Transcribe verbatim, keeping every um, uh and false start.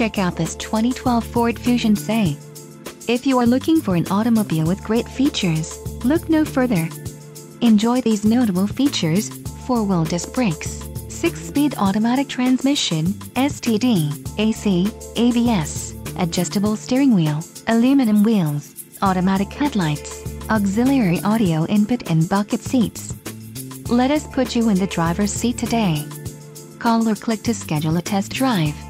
check out this twenty twelve Ford Fusion S E. If you are looking for an automobile with great features, look no further. Enjoy these notable features: four-wheel disc brakes, six-speed automatic transmission, S T D, A C, A B S, adjustable steering wheel, aluminum wheels, automatic headlights, auxiliary audio input and bucket seats. Let us put you in the driver's seat today. Call or click to schedule a test drive.